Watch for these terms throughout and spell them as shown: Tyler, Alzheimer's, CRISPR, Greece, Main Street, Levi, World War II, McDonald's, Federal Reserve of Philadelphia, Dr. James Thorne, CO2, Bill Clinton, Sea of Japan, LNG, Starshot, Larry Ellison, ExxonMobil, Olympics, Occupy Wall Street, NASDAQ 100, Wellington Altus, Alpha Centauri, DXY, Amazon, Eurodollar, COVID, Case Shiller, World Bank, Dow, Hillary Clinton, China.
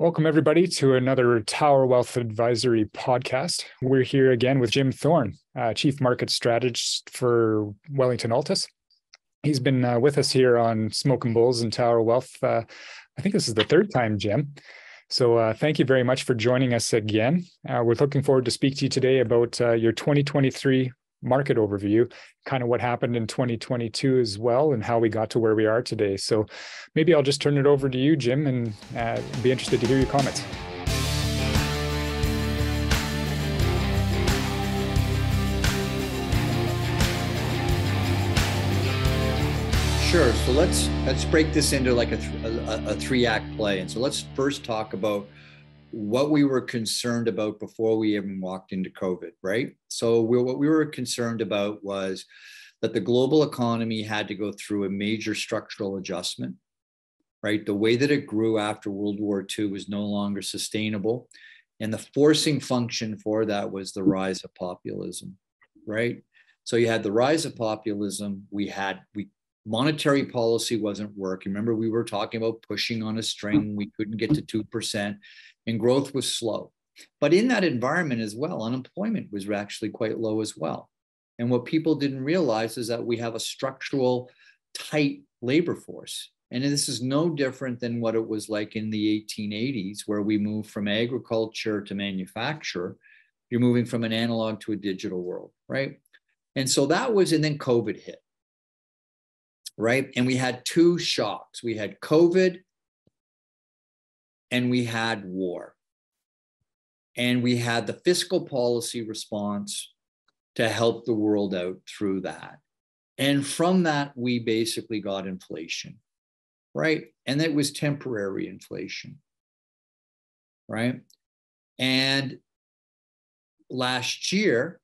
Welcome, everybody, to another Tower Wealth Advisory podcast. We're here again with Jim Thorne, Chief Market Strategist for Wellington Altus. He's been with us here on Smokin' Bulls and Tower Wealth. I think this is the third time, Jim. So thank you very much for joining us again. We're looking forward to speak to you today about your 2023 market overview, kind of what happened in 2022 as well, and how we got to where we are today. So maybe I'll just turn it over to you, Jim, and be interested to hear your comments. Sure. So let's break this into like a three-act play. And so let's first talk about what we were concerned about before we even walked into COVID, right? So what we were concerned about was that the global economy had to go through a major structural adjustment, right? The way that it grew after World War II was no longer sustainable. And the forcing function for that was the rise of populism, right? So you had the rise of populism. Monetary policy wasn't working. Remember, we were talking about pushing on a string. We couldn't get to 2%. And growth was slow. But in that environment as well, unemployment was actually quite low as well. And what people didn't realize is that we have a structural tight labor force. And this is no different than what it was like in the 1880s, where we moved from agriculture to manufacture. You're moving from an analog to a digital world, right? And so that was, and then COVID hit, right? And we had two shocks. We had COVID and we had war. And we had the fiscal policy response to help the world out through that. And from that, we basically got inflation, right? And that was temporary inflation, right? And last year,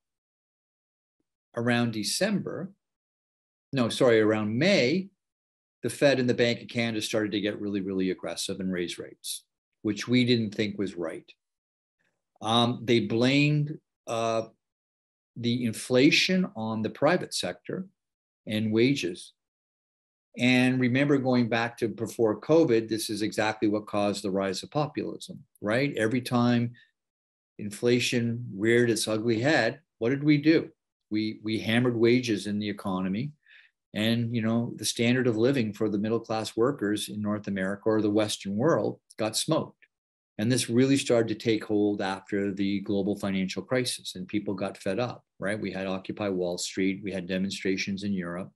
around May, the Fed and the Bank of Canada started to get really, really aggressive and raise rates, which we didn't think was right. They blamed the inflation on the private sector and wages. And remember, going back to before COVID, this is exactly what caused the rise of populism, right? Every time inflation reared its ugly head, what did we do? We hammered wages in the economy. And, you know, the standard of living for the middle-class workers in North America or the Western world got smoked. And this really started to take hold after the global financial crisis, and people got fed up, right? We had Occupy Wall Street. We had demonstrations in Europe.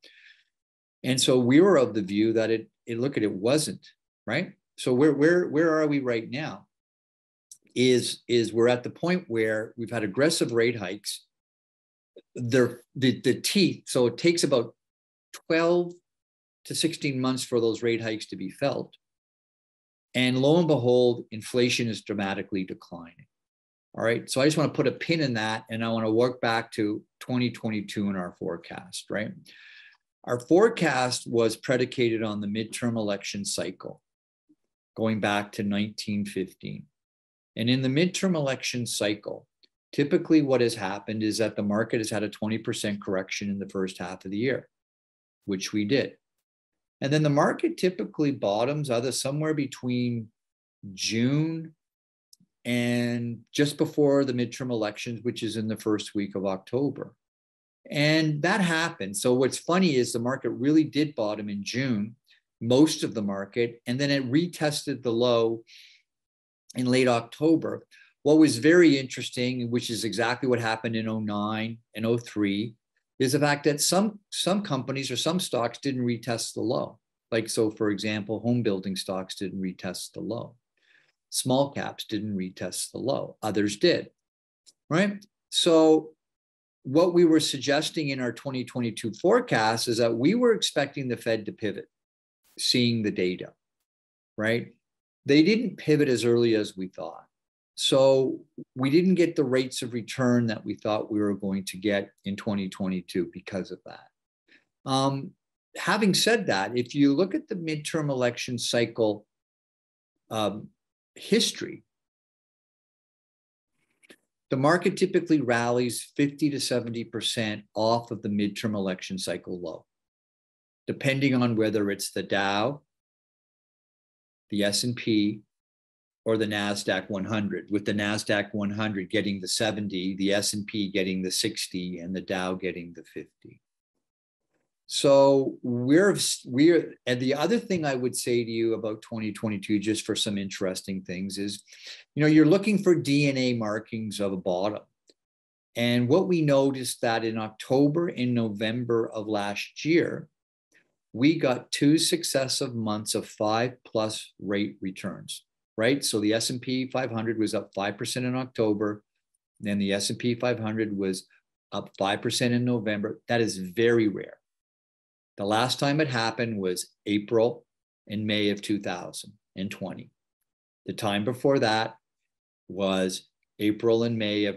And so we were of the view that it wasn't, right? So where are we right now? Is we're at the point where we've had aggressive rate hikes. The teeth, so it takes about 12 to 16 months for those rate hikes to be felt. And lo and behold, inflation is dramatically declining. All right. So I just want to put a pin in that. And I want to work back to 2022 in our forecast, right? Our forecast was predicated on the midterm election cycle, going back to 1915. And in the midterm election cycle, typically what has happened is that the market has had a 20% correction in the first half of the year, which we did. And then the market typically bottoms either somewhere between June and just before the midterm elections, which is in the first week of October. And that happened. So what's funny is the market really did bottom in June, most of the market, and then it retested the low in late October. What was very interesting, which is exactly what happened in 2009 and 2003, is the fact that some companies or some stocks didn't retest the low. Like, so for example, home building stocks didn't retest the low. Small caps didn't retest the low. Others did, right? So what we were suggesting in our 2022 forecast is that we were expecting the Fed to pivot, seeing the data, right? They didn't pivot as early as we thought. So we didn't get the rates of return that we thought we were going to get in 2022 because of that. Having said that, if you look at the midterm election cycle history, the market typically rallies 50 to 70% off of the midterm election cycle low, depending on whether it's the Dow, the S&P, or the NASDAQ 100, with the NASDAQ 100 getting the 70, the S&P getting the 60, and the Dow getting the 50. So we're, and the other thing I would say to you about 2022, just for some interesting things is, you know, you're looking for DNA markings of a bottom. And what we noticed that in October and November of last year, we got two successive months of 5+ rate returns, right? So the S&P 500 was up 5% in October, and the S&P 500 was up 5% in November. That is very rare. The last time it happened was April and May of 2020. The time before that was April and May of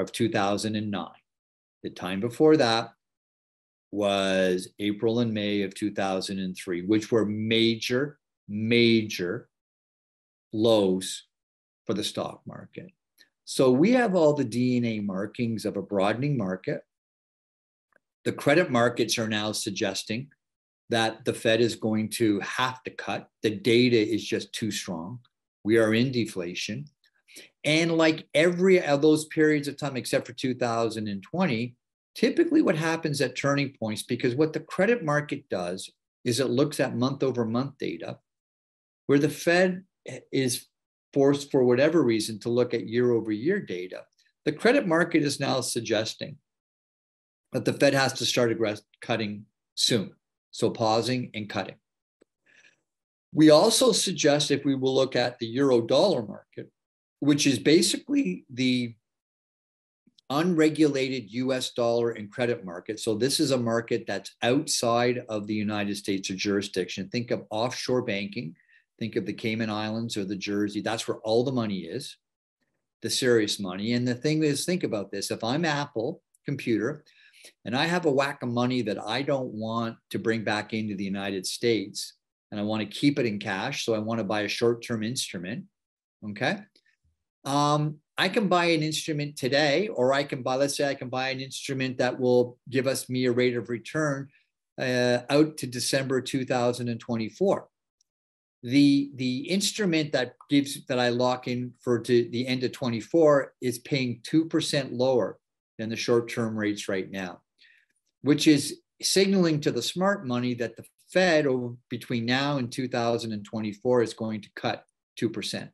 2009. The time before that was April and May of 2003, which were major, major lows for the stock market. So we have all the DNA markings of a broadening market. The credit markets are now suggesting that the Fed is going to have to cut. The data is just too strong. We are in deflation. And like every of those periods of time, except for 2020, typically what happens at turning points, because what the credit market does is it looks at month over month data, where the Fed is forced for whatever reason to look at year over year data. The credit market is now suggesting that the Fed has to start cutting soon. So pausing and cutting. We also suggest, if we will look at the Eurodollar market, which is basically the unregulated US dollar and credit market. So this is a market that's outside of the United States or jurisdiction. Think of offshore banking. Think of the Cayman Islands or the Jersey. That's where all the money is, the serious money. And the thing is, think about this. If I'm Apple computer, and I have a whack of money that I don't want to bring back into the United States, and I want to keep it in cash, so I want to buy a short-term instrument, okay? I can buy an instrument today, or I can buy, let's say I can buy an instrument that will give us a rate of return out to December 2024. The instrument that I lock in for to the end of 24 is paying 2% lower than the short-term rates right now, which is signaling to the smart money that the Fed over between now and 2024 is going to cut 2%.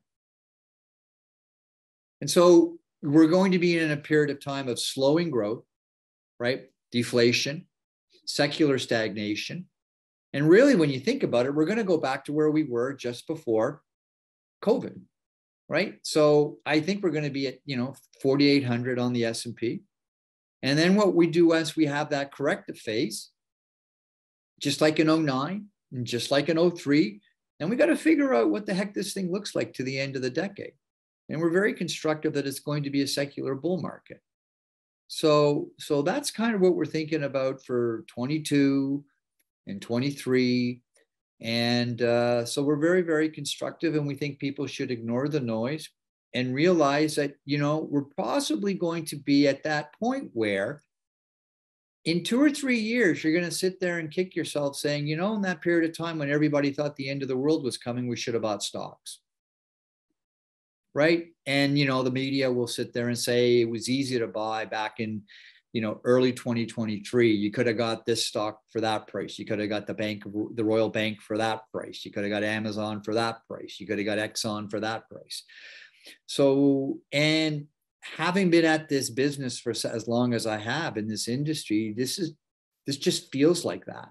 And so we're going to be in a period of time of slowing growth, right? Deflation, secular stagnation. And really, when you think about it, we're going to go back to where we were just before COVID, right? So I think we're going to be at, you know, 4,800 on the S&P. And then what we do once we have that corrective phase, just like in 09 and just like in 03, then we got to figure out what the heck this thing looks like to the end of the decade. And we're very constructive that it's going to be a secular bull market. So that's kind of what we're thinking about for 22 and 23. And so we're very, very constructive, and we think people should ignore the noise and realize that, you know, we're possibly going to be at that point where in 2 or 3 years, you're going to sit there and kick yourself saying, you know, in that period of time when everybody thought the end of the world was coming, we should have bought stocks, right? And, you know, the media will sit there and say it was easy to buy back in, you know, early 2023. You could have got this stock for that price. You could have got the Royal Bank for that price. You could have got Amazon for that price. You could have got Exxon for that price. So, and having been at this business for as long as I have in this industry, this just feels like that,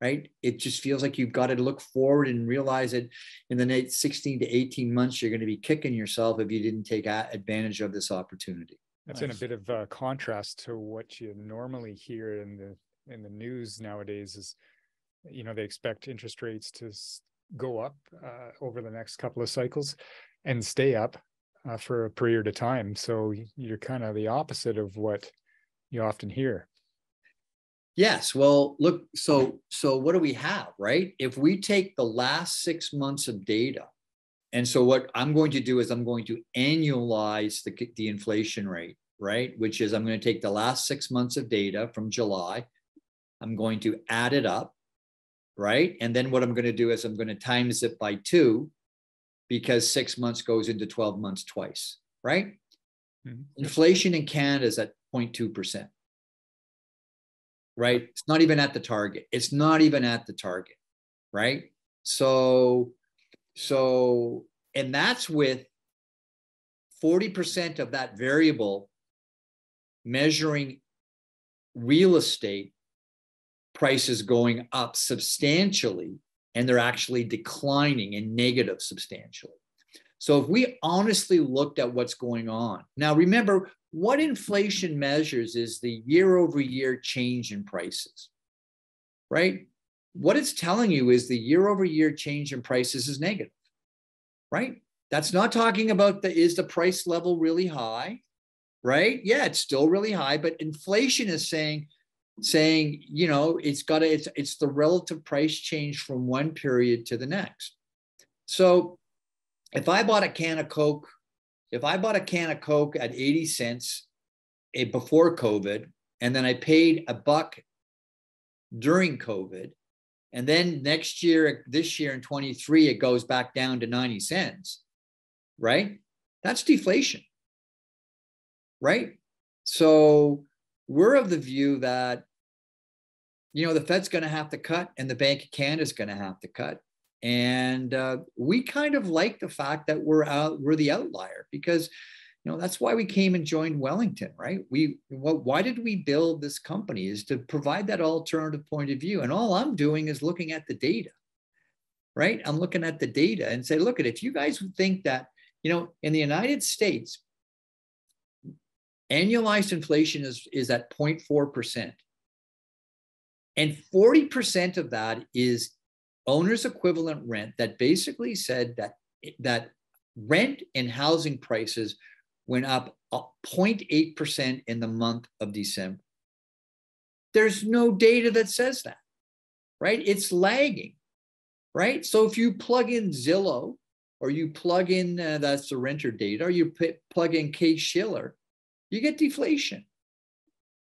right? It just feels like you've got to look forward and realize that in the next 16 to 18 months, you're going to be kicking yourself if you didn't take advantage of this opportunity. That's nice. In a bit of contrast to what you normally hear in the news nowadays is, you know, they expect interest rates to go up over the next couple of cycles and stay up for a period of time. So you're kind of the opposite of what you often hear. Yes. Well, look, so what do we have, right? If we take the last 6 months of data, and so what I'm going to do is I'm going to annualize the inflation rate, right? Which is I'm going to take the last 6 months of data from July. I'm going to add it up, right? And then what I'm going to do is I'm going to times it by 2 because 6 months goes into 12 months twice, right? Mm-hmm. Inflation in Canada is at 0.2%, right? It's not even at the target. It's not even at the target, right? So, and that's with 40% of that variable measuring real estate prices going up substantially, and they're actually declining and negative substantially. So if we honestly looked at what's going on. Now, remember, what inflation measures is the year-over-year change in prices, right? What it's telling you is the year-over-year change in prices is negative, right? That's not talking about is the price level really high, right? Yeah, it's still really high, but inflation is saying, you know, it's the relative price change from one period to the next. So if I bought a can of Coke, at 80 cents before COVID, and then I paid $1 during COVID, and then this year in 23, it goes back down to 90 cents, right? That's deflation, right? So we're of the view that, you know, the Fed's going to have to cut and the Bank of Canada is going to have to cut. And we kind of like the fact that we're the outlier, because, you know, that's why we came and joined Wellington, right? Why did we build this company is to provide that alternative point of view. And all I'm doing is looking at the data, right? I'm looking at the data and say, look at, if you guys would think that, you know, in the United States, annualized inflation is at 0.4%. And 40% of that is owner's equivalent rent that basically said that rent and housing prices went up 0.8% in the month of December. There's no data that says that, right? It's lagging, right? So if you plug in Zillow, or you plug in, that's the renter data, or you plug in Case Shiller, you get deflation,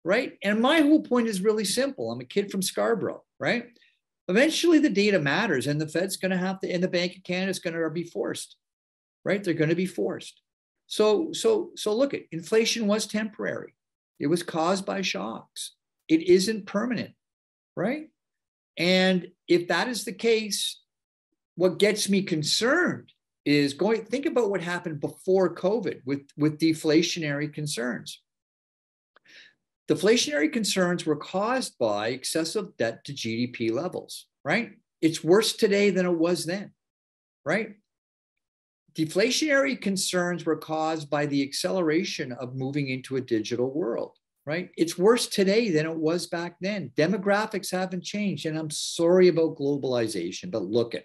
right? And my whole point is really simple. I'm a kid from Scarborough, right? Eventually the data matters, and the Fed's going to have to, and the Bank of Canada is going to be forced, right? They're going to be forced. So look at, inflation was temporary. It was caused by shocks. It isn't permanent, right? And if that is the case, what gets me concerned is think about what happened before COVID with deflationary concerns. Deflationary concerns were caused by excessive debt to GDP levels, right? It's worse today than it was then, right? Deflationary concerns were caused by the acceleration of moving into a digital world, right? It's worse today than it was back then. Demographics haven't changed, and I'm sorry about globalization, but look at,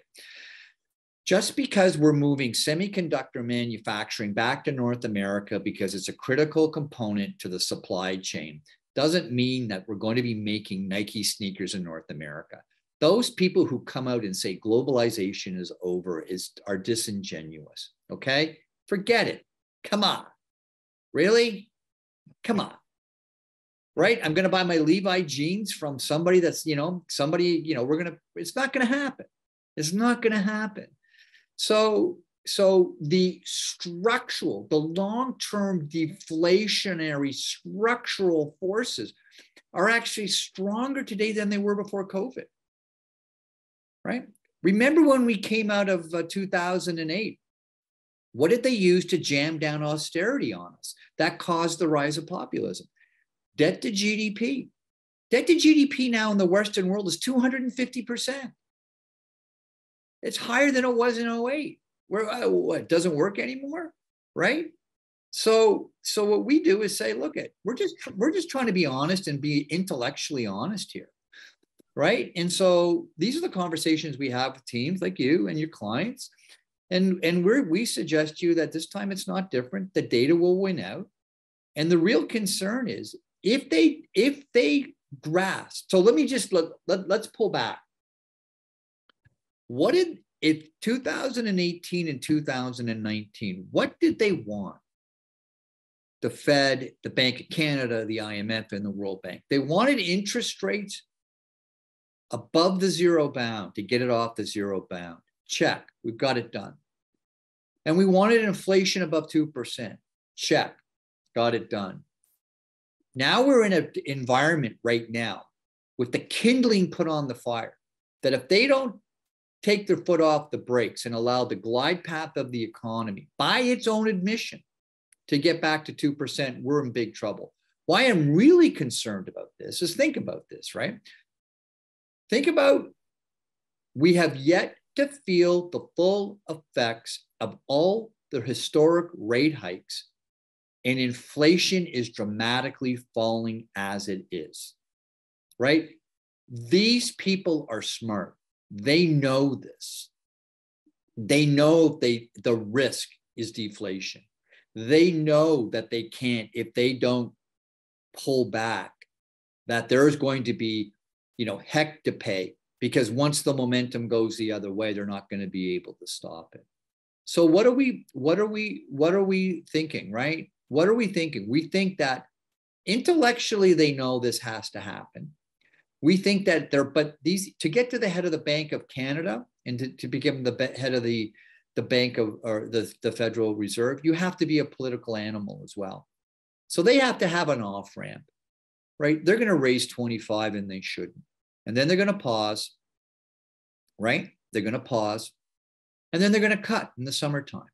just because we're moving semiconductor manufacturing back to North America because it's a critical component to the supply chain doesn't mean that we're going to be making Nike sneakers in North America. Those people who come out and say globalization is over are disingenuous, okay? Forget it. Come on. Really? Come on. Right? I'm going to buy my Levi jeans from somebody that's, you know, it's not going to happen. It's not going to happen. So the structural, the long-term deflationary structural forces are actually stronger today than they were before COVID, right? Remember when we came out of 2008, what did they use to jam down austerity on us? That caused the rise of populism. Debt to GDP. Debt to GDP now in the Western world is 250%. It's higher than it was in 08, where it doesn't work anymore, right? So what we do is say, look at, we're just trying to be honest and be intellectually honest here, right? And so these are the conversations we have with teams like you and your clients, and we suggest to you that this time it's not different. The data will win out, and the real concern is if they grasp. So let me just let's pull back. What did, if 2018 and 2019, what did they want? The Fed, the Bank of Canada, the IMF, and the World Bank. They wanted interest rates above the zero bound to get it off the zero bound. Check, we've got it done. And we wanted inflation above 2%. Check. Got it done. Now we're in an environment right now with the kindling put on the fire that if they don't take their foot off the brakes and allow the glide path of the economy, by its own admission, to get back to 2%, we're in big trouble. Why I'm really concerned about this is think about this, right? Think about, we have yet to feel the full effects of all the historic rate hikes, and inflation is dramatically falling as it is, right? These people are smart. They know this. They know the risk is deflation. They know that they can't, if they don't pull back, that there's going to be, heck to pay, because once the momentum goes the other way, they're not going to be able to stop it. So what are we thinking, right? What are we thinking? We think that intellectually they know this has to happen. We think that to get to the head of the Bank of Canada and to become the head of the Bank of, or the Federal Reserve, you have to be a political animal as well. So they have to have an off-ramp, right? They're going to raise 25 and they shouldn't. And then they're going to pause, right? They're going to pause. And then they're going to cut in the summertime.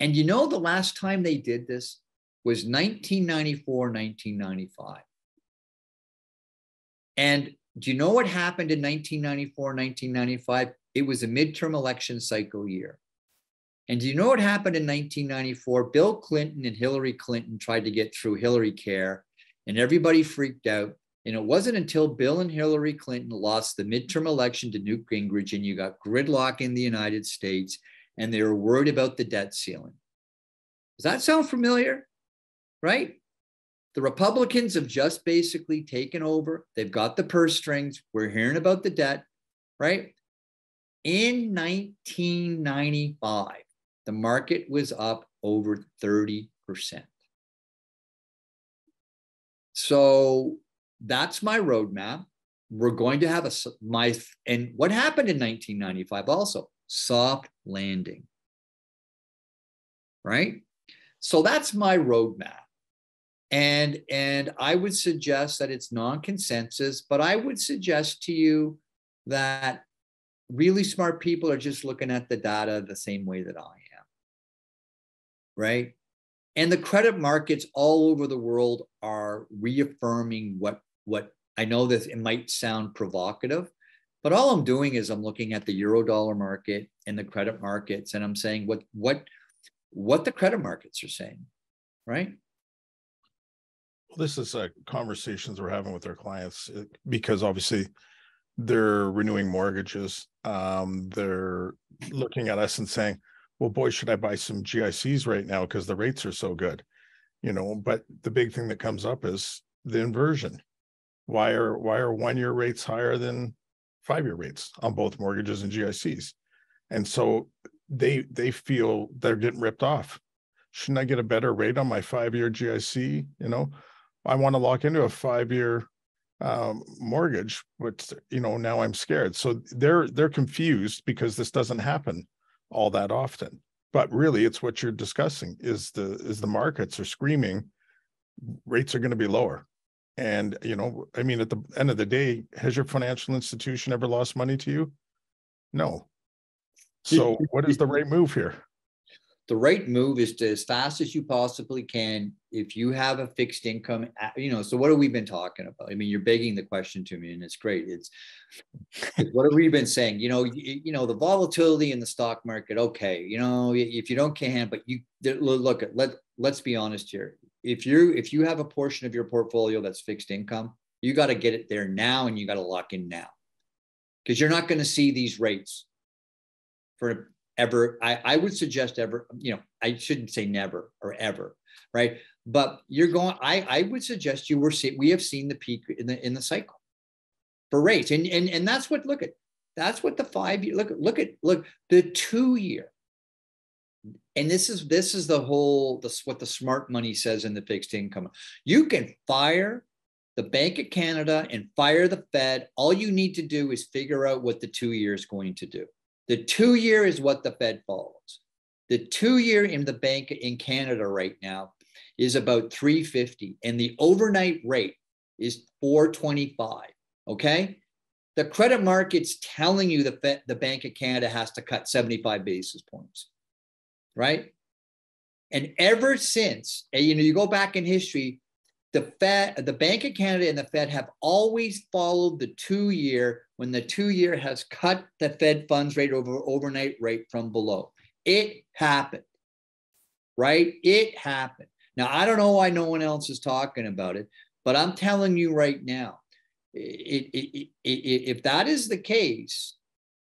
And the last time they did this was 1994, 1995. And do you know what happened in 1994, 1995? It was a midterm election cycle year. And do you know what happened in 1994? Bill Clinton and Hillary Clinton tried to get through HillariCare, and everybody freaked out. And it wasn't until Bill and Hillary Clinton lost the midterm election to Newt Gingrich, and you got gridlock in the United States, and they were worried about the debt ceiling. Does that sound familiar? Right? The Republicans have just basically taken over. They've got the purse strings. We're hearing about the debt, right? In 1995, the market was up over 30%. So that's my roadmap. We're going to have and what happened in 1995 also? Soft landing, right? So that's my roadmap. And I would suggest that it's non-consensus, but I would suggest to you that really smart people are just looking at the data the same way that I am, right? And the credit markets all over the world are reaffirming what I know that it might sound provocative, but all I'm doing is I'm looking at the Eurodollar market and the credit markets, and I'm saying what the credit markets are saying, right? This is conversations we're having with our clients, because obviously they're renewing mortgages. They're looking at us and saying, well, boy, should I buy some GICs right now because the rates are so good, but the big thing that comes up is the inversion. Why are one-year rates higher than five-year rates on both mortgages and GICs? And so they feel they're getting ripped off. Shouldn't I get a better rate on my five-year GIC? I want to lock into a five-year mortgage, but now I'm scared. So they're confused because this doesn't happen all that often. But really, it's what you're discussing is the markets are screaming rates are going to be lower. And at the end of the day, has your financial institution ever lost money to you? No. So what is the right move here? The right move is to, as fast as you possibly can, if you have a fixed income, so what have we been talking about? I mean, you're begging the question to me, and it's great. It's what have we been saying? The volatility in the stock market, okay, if you don't can, but let's be honest here. If you have a portion of your portfolio that's fixed income, you got to get it there now, and you got to lock in now, because you're not going to see these rates for ever. I would suggest ever, I shouldn't say never or ever, right? But you're going, I would suggest we have seen the peak in the cycle for rates. And that's what, that's what the 5 year, look, the 2 year. And this is the whole, what the smart money says in the fixed income. You can fire the Bank of Canada and fire the Fed. All you need to do is figure out what the 2 year is going to do. The 2 year is what the Fed follows. The 2-year in the bank in Canada right now is about 350, and the overnight rate is 425, okay? The credit market's telling you the Bank of Canada has to cut 75 basis points, right? And ever since, and you know, you go back in history, the Bank of Canada and the Fed have always followed the 2-year when the 2-year has cut the Fed funds rate over overnight rate from below. It happened, right? It happened. Now, I don't know why no one else is talking about it, but I'm telling you right now, if that is the case,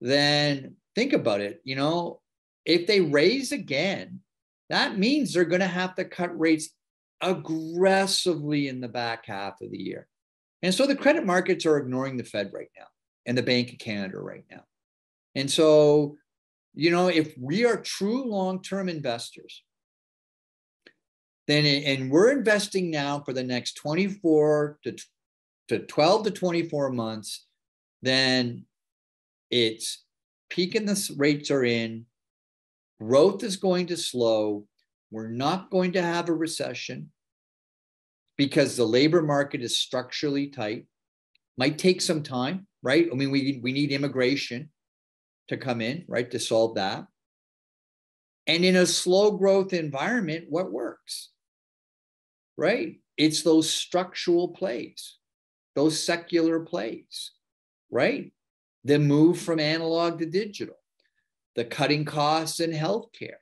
then think about it. You know, if they raise again, that means they're going to have to cut rates aggressively in the back half of the year. And so the credit markets are ignoring the Fed right now and the Bank of Canada right now. And so, you know, if we are true long-term investors, then, and we're investing now for the next 12 to 24 months, then it's peaking, the rates are in, growth is going to slow, we're not going to have a recession because the labor market is structurally tight. Might take some time, right? I mean, we need immigration to come in, right, to solve that. And in a slow growth environment, what works, right? It's those structural plays, those secular plays, right? The move from analog to digital, the cutting costs in healthcare.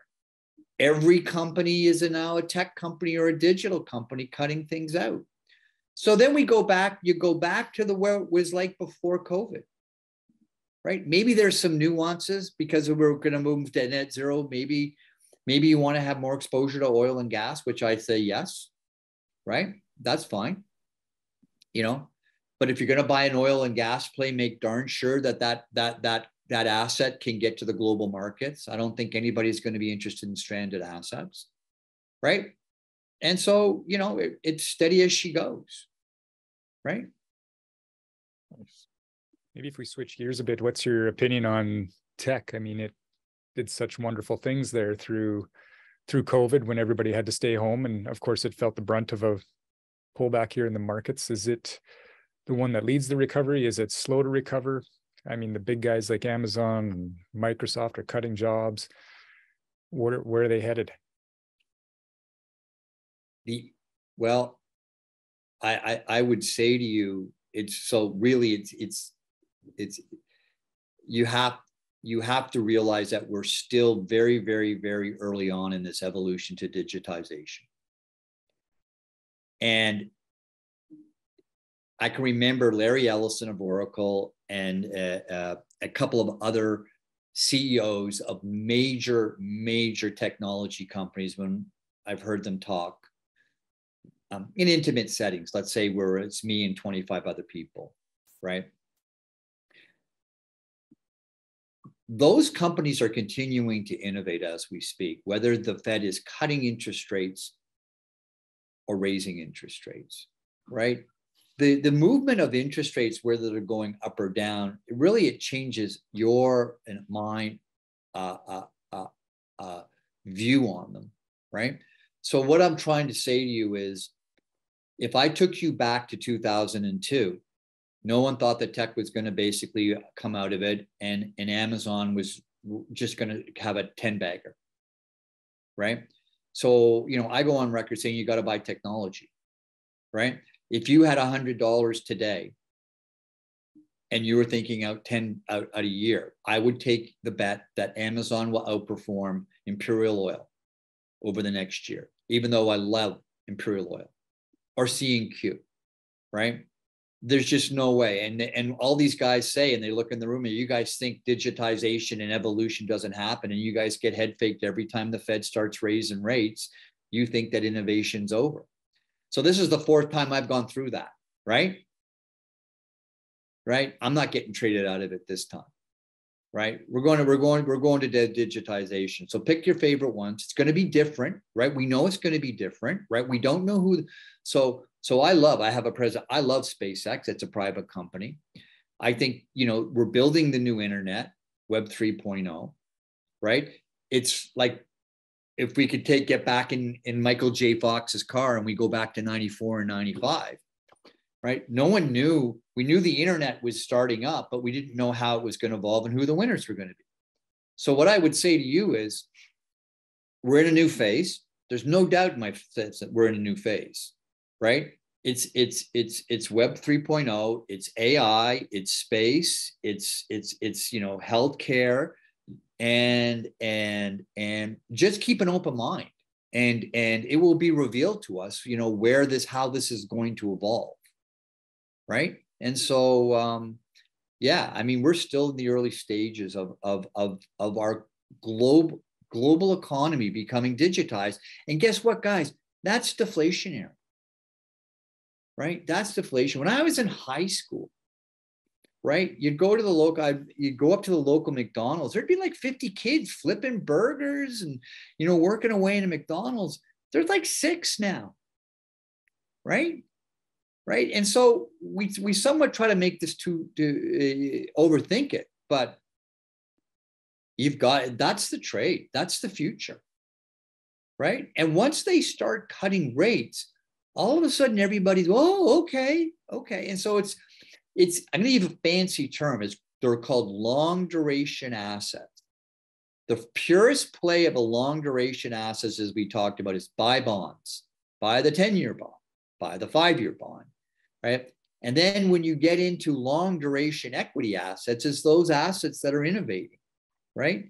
Every company is now a tech company or a digital company cutting things out. So then we go back, you go back to the where it was like before COVID, right? Maybe there's some nuances because we're going to move to net zero. Maybe you want to have more exposure to oil and gas, which I say yes, right? That's fine, you know. But if you're going to buy an oil and gas play, make darn sure that asset can get to the global markets. I don't think anybody's going to be interested in stranded assets, right? And so, you know, it's steady as she goes, right? Maybe if we switch gears a bit, what's your opinion on tech? I mean, it did such wonderful things there through COVID when everybody had to stay home. And of course, it felt the brunt of a pullback here in the markets. Is it the one that leads the recovery? Is it slow to recover? I mean, the big guys like Amazon and Microsoft are cutting jobs. Where are they headed? Well, I would say to you, you have to realize that we're still very, very, very early on in this evolution to digitization. And I can remember Larry Ellison of Oracle and a couple of other CEOs of major technology companies when I've heard them talk in intimate settings, let's say where it's me and 25 other people, right? Those companies are continuing to innovate as we speak, whether the Fed is cutting interest rates or raising interest rates, right? The movement of interest rates, whether they're going up or down, it changes your and mine view on them, right? So what I'm trying to say to you is, if I took you back to 2002, no one thought that tech was going to basically come out of it, and Amazon was just going to have a 10-bagger, right? So, you know, I go on record saying you got to buy technology, right? If you had $100 today and you were thinking out 10 out a year, I would take the bet that Amazon will outperform Imperial Oil over the next year, even though I love Imperial Oil or C&Q, right? There's just no way. And all these guys say, and they look in the room, and you guys think digitization and evolution doesn't happen, and you guys get head faked every time the Fed starts raising rates. You think that innovation's over. So this is the fourth time I've gone through that, right? Right? I'm not getting traded out of it this time, right? We're going to digitization. So pick your favorite ones. It's going to be different, right? We know it's going to be different, right? We don't know who. So I love SpaceX. It's a private company. I think, you know, we're building the new internet, Web 3.0, right? It's like if we could get back in Michael J. Fox's car and we go back to 94 and 95, right? No one knew. We knew the internet was starting up, but we didn't know how it was going to evolve and who the winners were going to be. So what I would say to you is we're in a new phase. There's no doubt in my sense that we're in a new phase, right? It's Web 3.0, it's AI, it's space, it's you know, healthcare, and just keep an open mind, and it will be revealed to us, you know, where this, how this is going to evolve, right? And so, yeah, I mean, we're still in the early stages of our global economy becoming digitized. And guess what, guys? That's deflationary. Right? That's deflation. When I was in high school, right, you'd go up to the local McDonald's, there'd be like 50 kids flipping burgers and, you know, working away in a McDonald's. There's like 6 now, right? Right. And so we somewhat try to make this to overthink it, but that's the trade. That's the future, right? And once they start cutting rates, all of a sudden, everybody's, oh, okay. And so it's I'm going to give a fancy term. They're called long duration assets. The purest play of a long duration assets, as we talked about, is buy bonds, buy the 10-year bond, buy the 5-year bond, right? And then when you get into long duration equity assets, it's those assets that are innovating, right?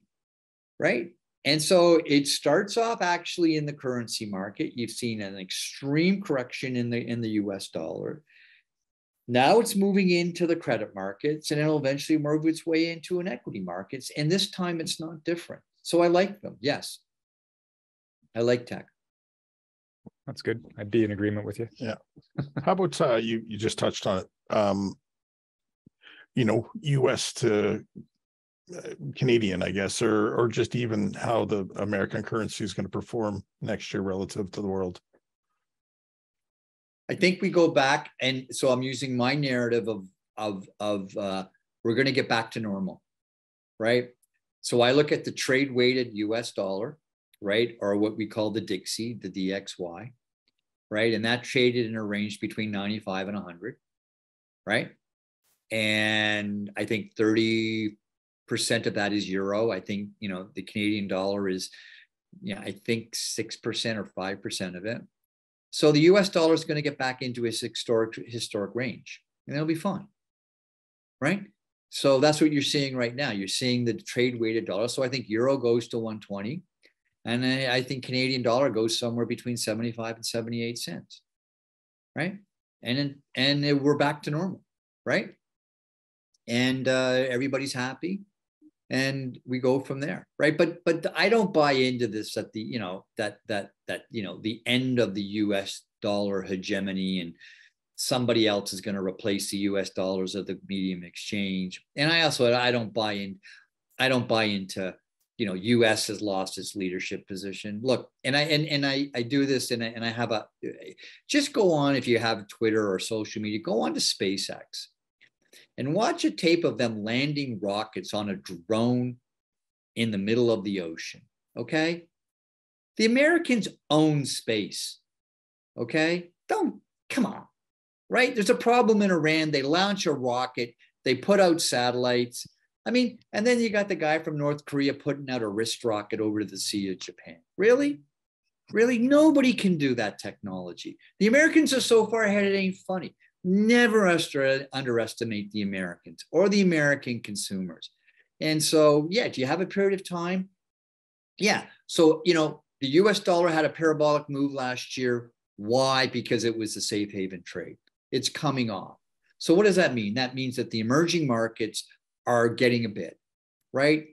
Right? And so it starts off actually in the currency market. You've seen an extreme correction in the US dollar. Now it's moving into the credit markets, and it'll eventually move its way into an equity markets. And this time it's not different. So I like them. Yes. I like tech. That's good. I'd be in agreement with you. Yeah. How about you just touched on it. You know, US to Canadian, I guess, or just even how the American currency is going to perform next year relative to the world. I think we go back, and so I'm using my narrative of we're going to get back to normal, right? So I look at the trade weighted US dollar, right, or what we call the Dixie, the DXY, right, and that traded in a range between 95 and 100, right, and I think 30% of that is euro. I think, you know, the Canadian dollar is, yeah, I think 6% or 5% of it. So the US dollar is going to get back into its historic range, and it'll be fine, right? So that's what you're seeing right now. You're seeing the trade weighted dollar. So I think euro goes to 120, and I think Canadian dollar goes somewhere between 75 and 78 cents, right? And we're back to normal, right? And everybody's happy. And we go from there, right? But I don't buy into this that the, you know, that you know, the end of the US dollar hegemony and somebody else is going to replace the US dollars of the medium exchange. And I don't buy into, you know, US has lost its leadership position. Look, and I do this, and I have a, just go on, if you have Twitter or social media, go on to SpaceX and watch a tape of them landing rockets on a drone in the middle of the ocean, okay? The Americans own space, okay? Don't, come on, right? There's a problem in Iran. They launch a rocket. They put out satellites. I mean, and then you got the guy from North Korea putting out a wrist rocket over to the Sea of Japan. Really? Really? Nobody can do that technology. The Americans are so far ahead, it ain't funny. Never underestimate the Americans or the American consumers. And so, yeah, do you have a period of time? Yeah. So, you know, the US dollar had a parabolic move last year. Why? Because it was the safe haven trade. It's coming off. So what does that mean? That means that the emerging markets are getting a bid, right?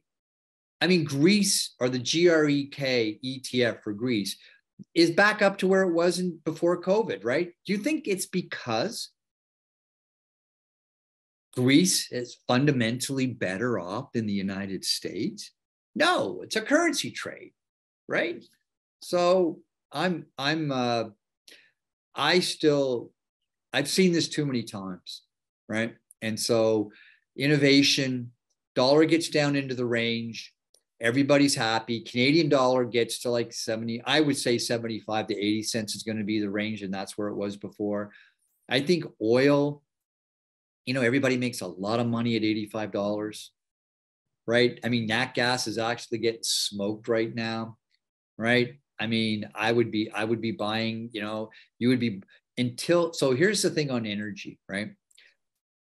I mean, Greece, or the GREK ETF for Greece, is back up to where it was before COVID, right? Do you think it's because Greece is fundamentally better off than the United States? No, it's a currency trade, right? So I've seen this too many times, right? And so innovation, dollar gets down into the range, Everybody's happy. Canadian dollar gets to like 70, I would say 75 to 80 cents is going to be the range. And that's where it was before. I think oil, you know, everybody makes a lot of money at $85, right? I mean, nat gas is actually getting smoked right now, right? I mean, I would be buying, you know, you would be until, so here's the thing on energy, right?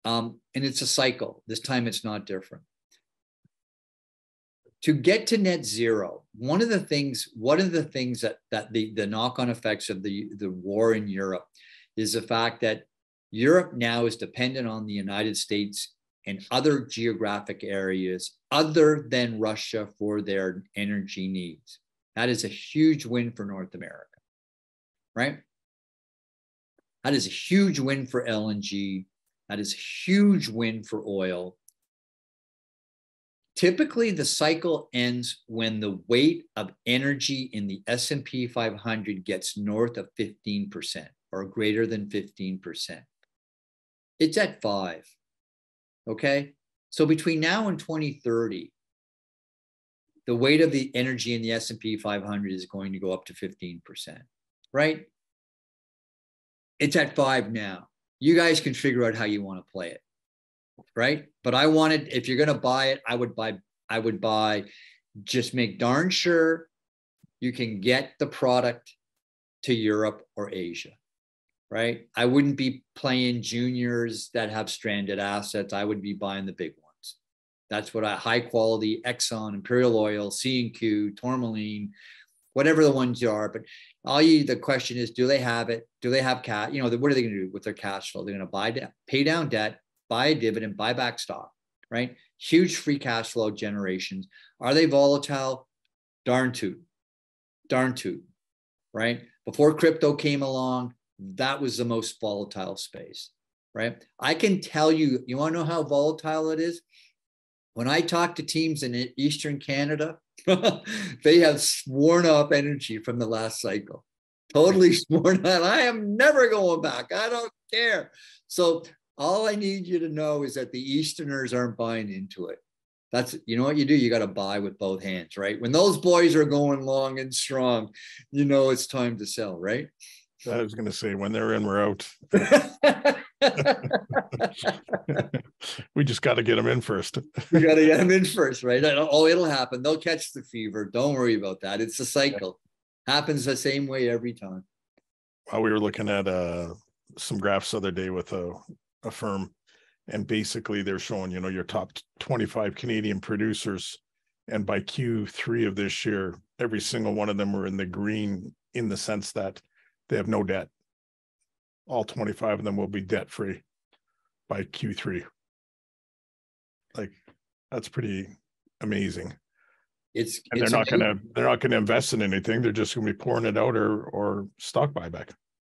And it's a cycle. This time it's not different. To get to net zero, one of the things that the knock-on effects of the war in Europe is the fact that Europe now is dependent on the United States and other geographic areas other than Russia for their energy needs. That is a huge win for North America, right? That is a huge win for LNG. That is a huge win for oil. Typically, the cycle ends when the weight of energy in the S&P 500 gets north of 15% or greater than 15%. It's at 5, okay? So between now and 2030, the weight of the energy in the S&P 500 is going to go up to 15%, right? It's at 5 now. You guys can figure out how you want to play it. Right. But I wanted, if you're going to buy it, I would buy, just make darn sure you can get the product to Europe or Asia. Right. I wouldn't be playing juniors that have stranded assets. I would be buying the big ones. That's what high quality Exxon, Imperial Oil, C&Q, Tourmaline, whatever the ones are. But the question is, do they have it? Do they have cash? You know, what are they going to do with their cash flow? They're going to pay down debt, buy a dividend, buy back stock, right? Huge free cash flow generations. Are they volatile? Darn toot, right? Before crypto came along, that was the most volatile space, right? I can tell you, you wanna know how volatile it is? When I talk to teams in Eastern Canada, they have sworn off energy from the last cycle. Totally sworn off. I am never going back. I don't care. So, all I need you to know is that the Easterners aren't buying into it. That's, you know what you do? You got to buy with both hands, right? When those boys are going long and strong, you know it's time to sell, right? I was going to say, when they're in, we're out. We just got to get them in first. We got to get them in first, right? Oh, it'll happen. They'll catch the fever. Don't worry about that. It's a cycle. Happens the same way every time. Well, we were looking at some graphs the other day with a firm, and basically they're showing, you know, your top 25 Canadian producers, and by Q3 of this year, every single one of them were in the green, in the sense that they have no debt. All 25 of them will be debt free by Q3. Like, that's pretty amazing. They're not gonna invest in anything. They're just gonna be pouring it out or stock buyback.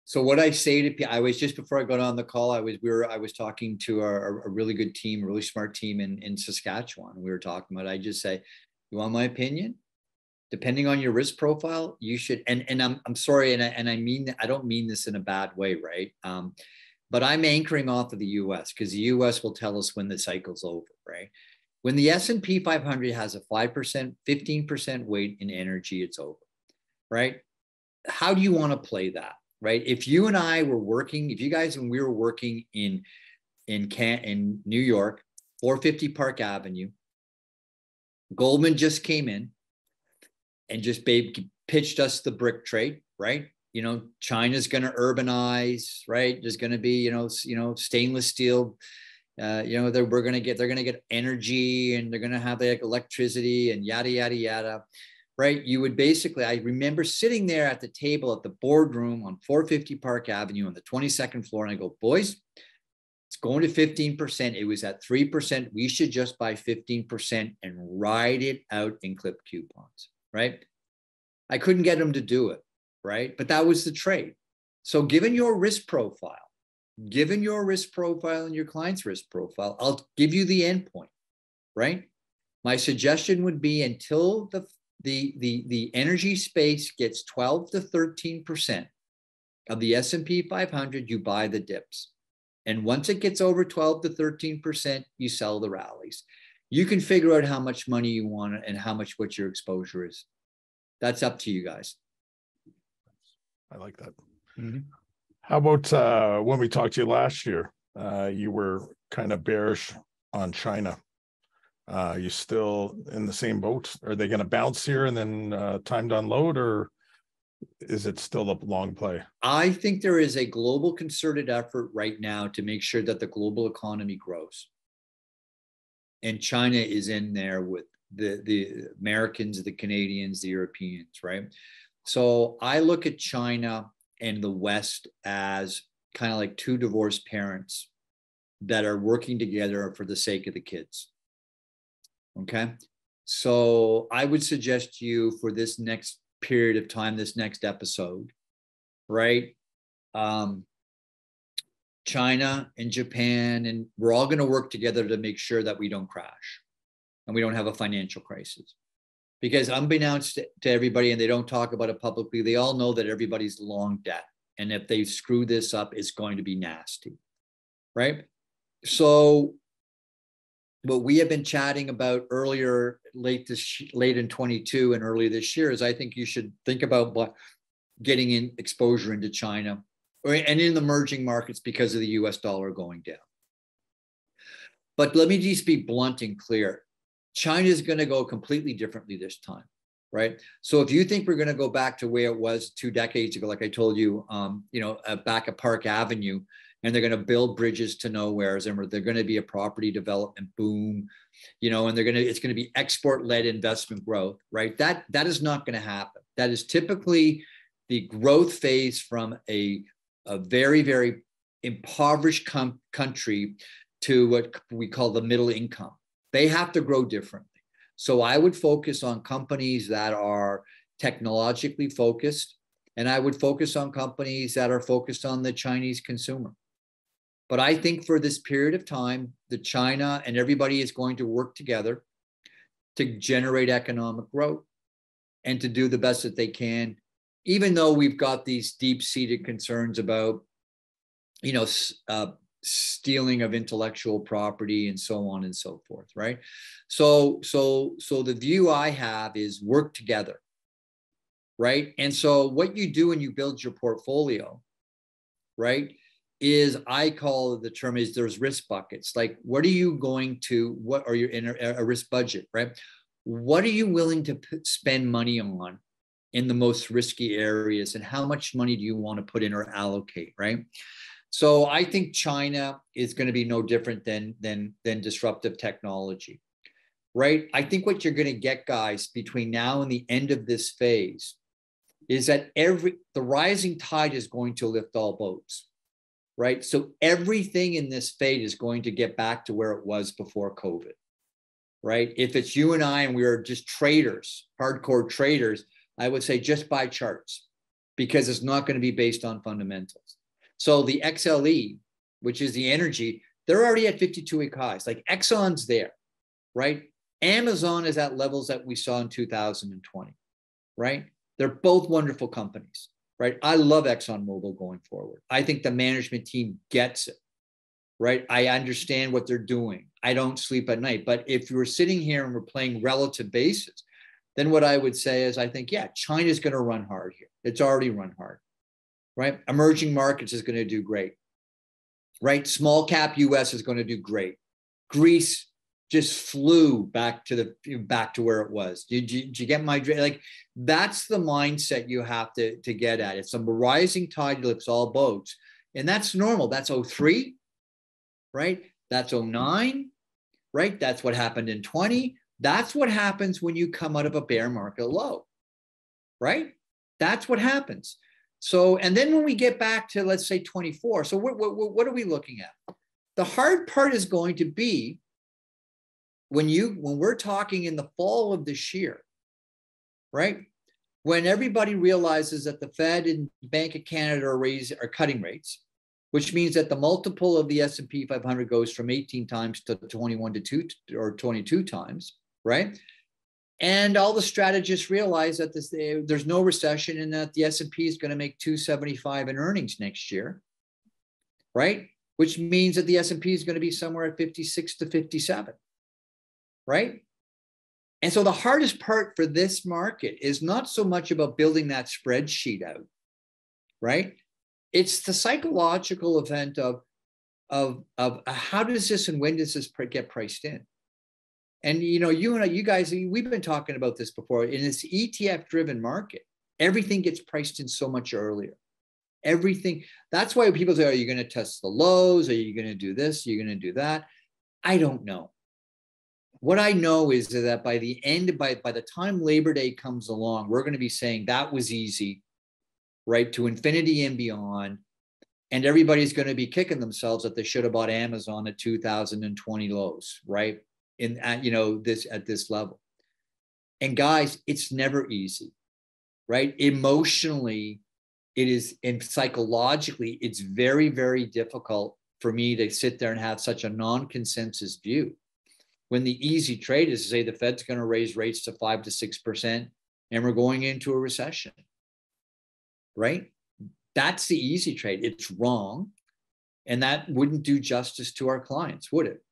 So what I say to people, I was just before I got on the call, I was talking to a really good team, a really smart team in Saskatchewan. We were talking about, I just say, you want my opinion? Depending on your risk profile, you should, and I'm sorry, and I mean, I don't mean this in a bad way, right? But I'm anchoring off of the US, because the US will tell us when the cycle's over, right? When the S&P 500 has a 5%, 15% weight in energy, it's over, right? How do you want to play that? Right? If you and I were working, if you guys and we were working in New York, 450 Park Avenue, Goldman just came in and just pitched us the brick trade, right? You know, China's going to urbanize, right? There's going to be, you know, stainless steel. You know, they're going to get energy, and they're going to have like electricity and yada yada yada. Right? You would basically, I remember sitting there at the table at the boardroom on 450 Park Avenue on the 22nd floor. And I go, boys, it's going to 15%. It was at 3%. We should just buy 15% and ride it out and clip coupons, right? I couldn't get them to do it, right? But that was the trade. So given your risk profile and your client's risk profile, I'll give you the endpoint, right? My suggestion would be until the energy space gets 12 to 13% of the S&P 500, you buy the dips. And once it gets over 12 to 13%, you sell the rallies. You can figure out how much money you want and how much what your exposure is. That's up to you guys. I like that. Mm-hmm. How about when we talked to you last year, you were kind of bearish on China. You still in the same boat? Are they going to bounce here and then timed unload, or is it still a long play? I think there is a global concerted effort right now to make sure that the global economy grows. And China is in there with the Americans, the Canadians, the Europeans, right? So I look at China and the West as kind of like two divorced parents that are working together for the sake of the kids. Okay. So I would suggest to you for this next period of time, this next episode, right? China and Japan, and we're all going to work together to make sure that we don't crash and we don't have a financial crisis. Because unbeknownst to everybody, and they don't talk about it publicly, they all know that everybody's long debt. And if they screw this up, it's going to be nasty, right? So what we have been chatting about earlier, late in 22 and early this year, is I think you should think about getting in exposure into China and in the emerging markets because of the US dollar going down. But let me just be blunt and clear. China is going to go completely differently this time, right? So if you think we're going to go back to where it was 2 decades ago, like I told you, back at Park Avenue, and they're going to build bridges to nowheres, and they're going to be a property development boom, and it's going to be export-led investment growth, right? That is not going to happen. That is typically the growth phase from a very, very impoverished country to what we call the middle income. They have to grow differently. So I would focus on companies that are technologically focused, and I would focus on companies that are focused on the Chinese consumer. But I think for this period of time, the China and everybody is going to work together to generate economic growth and to do the best that they can, even though we've got these deep-seated concerns about, stealing of intellectual property and so on and so forth, right? So the view I have is work together, right? And so what you do when you build your portfolio, right, is I call the term is there's risk buckets. Like, what are your inner a risk budget, right? What are you willing to spend money on in the most risky areas, and how much money do you want to put in or allocate, right? So I think China is going to be no different than disruptive technology, right? I think what you're going to get, guys, between now and the end of this phase is that the rising tide is going to lift all boats, right? So everything in this phase is going to get back to where it was before COVID, right? If it's you and I and we are just traders, hardcore traders, I would say just buy charts, because it's not going to be based on fundamentals. So the XLE, which is the energy, they're already at 52-week highs. Like Exxon's there, right? Amazon is at levels that we saw in 2020, right? They're both wonderful companies, right? I love ExxonMobil going forward. I think the management team gets it, right? I understand what they're doing. I don't sleep at night. But if you're sitting here and we're playing relative basis, then what I would say is I think, yeah, China's going to run hard here. It's already run hard. Right? Emerging markets is going to do great, right? Small cap US is going to do great. Greece just flew back to where it was. Did you get my drift? Like, that's the mindset you have to get at. It's a rising tide lifts all boats, and that's normal. That's 03, right? That's 09, right? That's what happened in 20. That's what happens when you come out of a bear market low, right? That's what happens. So, and then when we get back to, let's say, 24, so what are we looking at? The hard part is going to be when we're talking in the fall of this year, right? When everybody realizes that the Fed and Bank of Canada are cutting rates, which means that the multiple of the S&P 500 goes from 18 times to 21 to 22 times, right? And all the strategists realize that there's no recession and that the S&P is going to make 275 in earnings next year, right? Which means that the S&P is going to be somewhere at 56 to 57, right? And so the hardest part for this market is not so much about building that spreadsheet out, right? It's the psychological event of how does this and when does this get priced in? And, you know, you and I, you guys, we've been talking about this before. In this ETF-driven market, everything gets priced in so much earlier. Everything. That's why people say, are you going to test the lows? Are you going to do this? Are you going to do that? I don't know. What I know is that by the end, by the time Labor Day comes along, we're going to be saying that was easy, right, to infinity and beyond. And everybody's going to be kicking themselves that they should have bought Amazon at 2020 lows, right? At this level. And guys, it's never easy, right? Emotionally, it is, and psychologically, it's very, very difficult for me to sit there and have such a non-consensus view. When the easy trade is to say the Fed's going to raise rates to 5 to 6%, and we're going into a recession, right? That's the easy trade. It's wrong. And that wouldn't do justice to our clients, would it?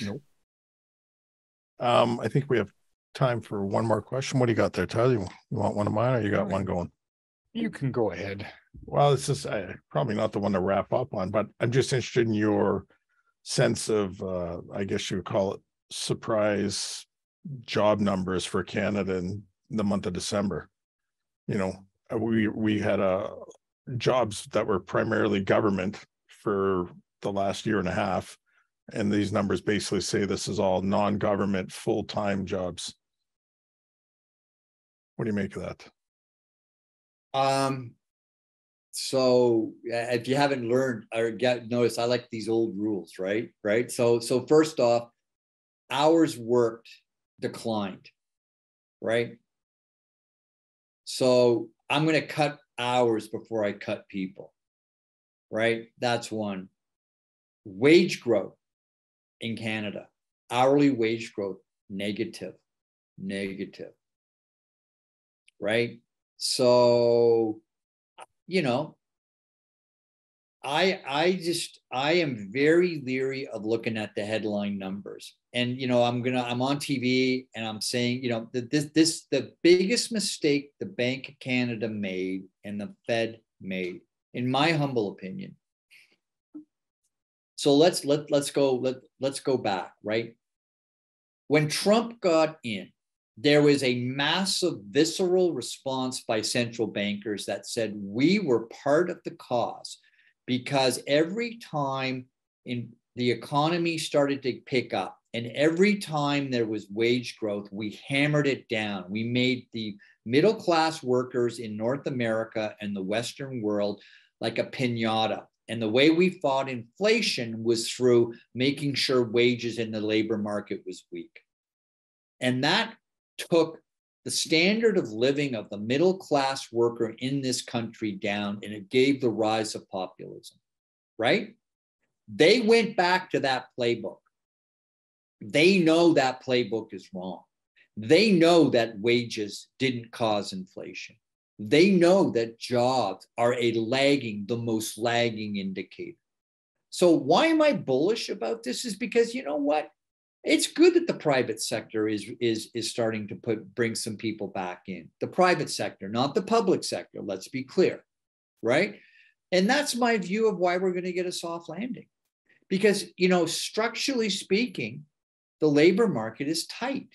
Nope. I think we have time for one more question. What do you got there, Tyler? You want one of mine, or you got one going? You can go ahead. Well, this is probably not the one to wrap up on, but I'm just interested in your sense of, I guess you would call it, surprise job numbers for Canada in the month of December. You know, we had jobs that were primarily government for the last year and a half. And these numbers basically say this is all non-government full-time jobs. What do you make of that? So if you haven't learned or noticed, I like these old rules, right? Right. So first off, hours worked declined, right? So I'm going to cut hours before I cut people, right? That's one. Wage growth. In Canada, hourly wage growth, negative, right? So, you know, I am very leery of looking at the headline numbers. And, you know, I'm on TV and I'm saying, you know, that the biggest mistake the Bank of Canada made and the Fed made, in my humble opinion. So let's go back, right? When Trump got in, there was a massive visceral response by central bankers that said we were part of the cause, because every time in the economy started to pick up and every time there was wage growth, we hammered it down. We made the middle-class workers in North America and the Western world like a piñata. And the way we fought inflation was through making sure wages in the labor market was weak. And that took the standard of living of the middle class worker in this country down, and it gave the rise of populism, right? They went back to that playbook. They know that playbook is wrong. They know that wages didn't cause inflation. They know that jobs are the most lagging indicator. So why am I bullish about this is because, you know what? It's good that the private sector is starting to bring some people back in. The private sector, not the public sector, let's be clear, right? And that's my view of why we're going to get a soft landing. Because, you know, structurally speaking, the labor market is tight,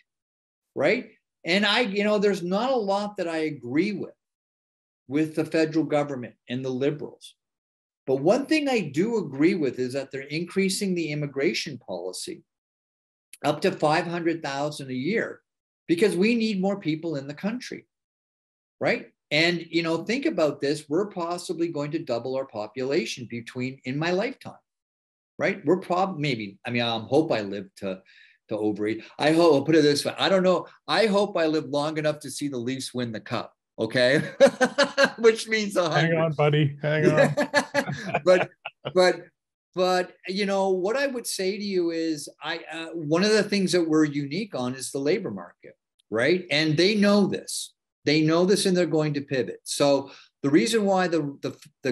right? And you know, there's not a lot that I agree with the federal government and the Liberals. But one thing I do agree with is that they're increasing the immigration policy up to 500,000 a year because we need more people in the country, right? And, you know, think about this, we're possibly going to double our population in my lifetime, right? We're probably, maybe, I mean, I hope I live to overeat. I hope, I'll put it this way, I don't know, I hope I live long enough to see the Leafs win the cup. Okay, which means 100. Hang on, buddy. Hang on. but you know what I would say to you is, I one of the things that we're unique on is the labor market, right? And they know this. They know this, and they're going to pivot. So the reason why the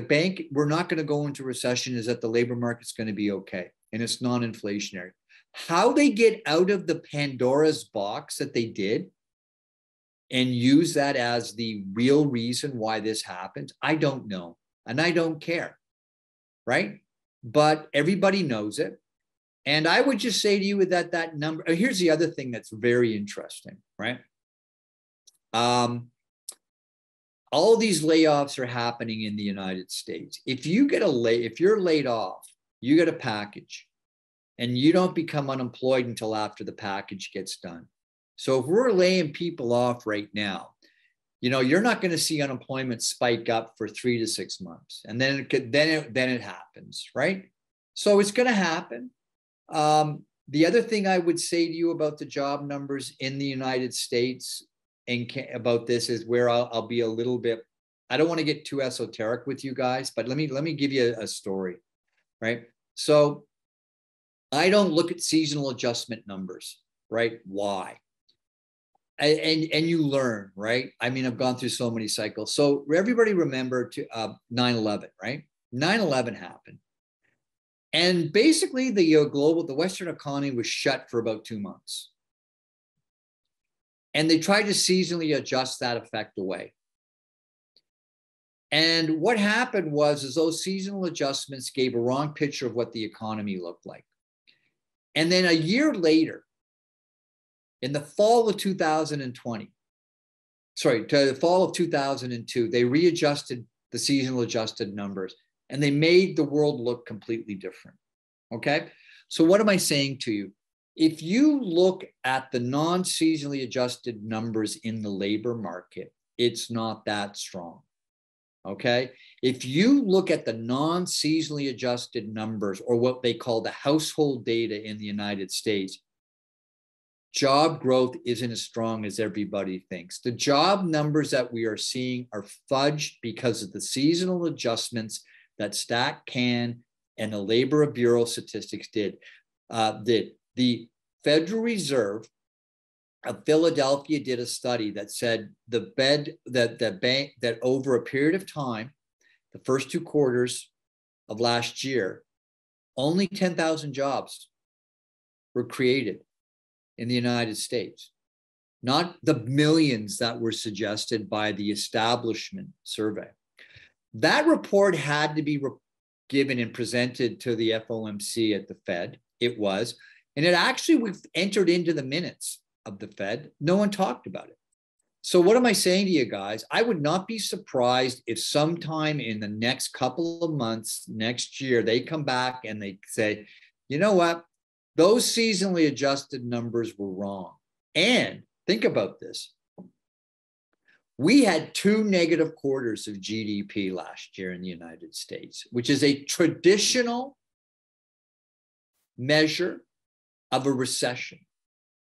bank we're not going to go into recession is that the labor market's going to be okay, and it's non-inflationary. how they get out of the Pandora's box that they did and use that as the real reason why this happened, I don't know. And I don't care, right? But everybody knows it. And I would just say to you that that number, here's the other thing that's very interesting, right? All these layoffs are happening in the United States. If you get if you're laid off, you get a package and you don't become unemployed until after the package gets done. So if we're laying people off right now, you know, you're not going to see unemployment spike up for 3 to 6 months. And then it happens, right? So it's going to happen. The other thing I would say to you about the job numbers in the United States and about this is where I'll be a little bit, I don't want to get too esoteric with you guys, but let me give you a story, right? So I don't look at seasonal adjustment numbers, right? Why? And you learn, right? I mean, I've gone through so many cycles. So everybody remember 9/11, right? 9/11 happened. And basically the Western economy was shut for about 2 months. And they tried to seasonally adjust that effect away. And what happened was those seasonal adjustments gave a wrong picture of what the economy looked like. And then a year later, in the fall of 2002, they readjusted the seasonal adjusted numbers and they made the world look completely different, okay? So what am I saying to you? If you look at the non-seasonally adjusted numbers in the labor market, it's not that strong, okay? If you look at the non-seasonally adjusted numbers, or what they call the household data in the United States, job growth isn't as strong as everybody thinks. The job numbers that we are seeing are fudged because of the seasonal adjustments that StatCan and the Labor Bureau statistics did. The Federal Reserve of Philadelphia did a study that said that over a period of time, the first 2 quarters of last year, only 10,000 jobs were created in the United States, not the millions that were suggested by the establishment survey. That report had to be given and presented to the FOMC at the Fed. It was. And it actually was entered into the minutes of the Fed. No one talked about it. So what am I saying to you guys? I would not be surprised if sometime in the next couple of months, next year, they come back and they say, you know what? Those seasonally adjusted numbers were wrong. And think about this. We had 2 negative quarters of GDP last year in the United States, which is a traditional measure of a recession.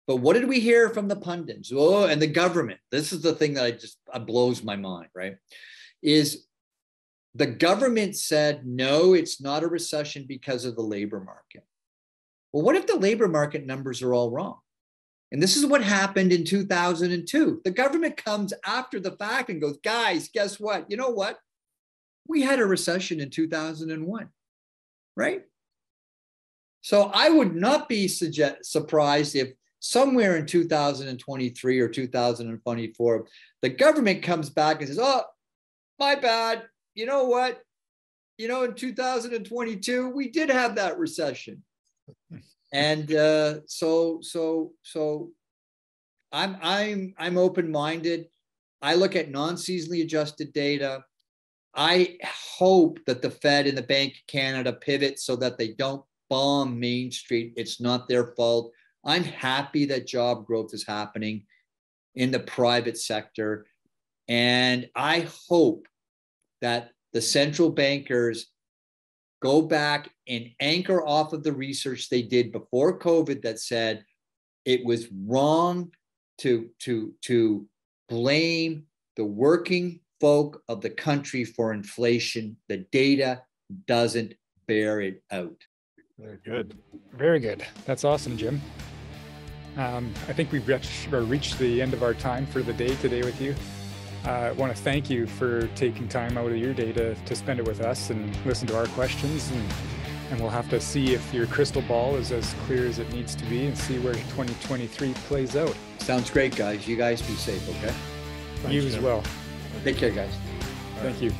But what did we hear from the pundits? Oh, and the government. This is the thing that blows my mind, right? Is the government said, no, it's not a recession because of the labor market. Well, what if the labor market numbers are all wrong? And this is what happened in 2002. The government comes after the fact and goes, guys, guess what? You know what? We had a recession in 2001, right? So I would not be surprised if somewhere in 2023 or 2024, the government comes back and says, oh, my bad. You know what? You know, in 2022, we did have that recession. And so I'm open-minded. I look at non-seasonally adjusted data. I hope that the Fed and the Bank of Canada pivot so that they don't bomb Main Street. It's not their fault. I'm happy that job growth is happening in the private sector. And I hope that the central bankers go back and anchor off of the research they did before COVID that said it was wrong to blame the working folk of the country for inflation. The data doesn't bear it out. Very good. Very good. That's awesome, Jim. I think we've reached the end of our time for the day today with you. I want to thank you for taking time out of your day to spend it with us and listen to our questions. And And we'll have to see if your crystal ball is as clear as it needs to be and see where 2023 plays out. Sounds great, guys. You guys be safe, okay? Thanks, you as well. Take care, guys. Thank you.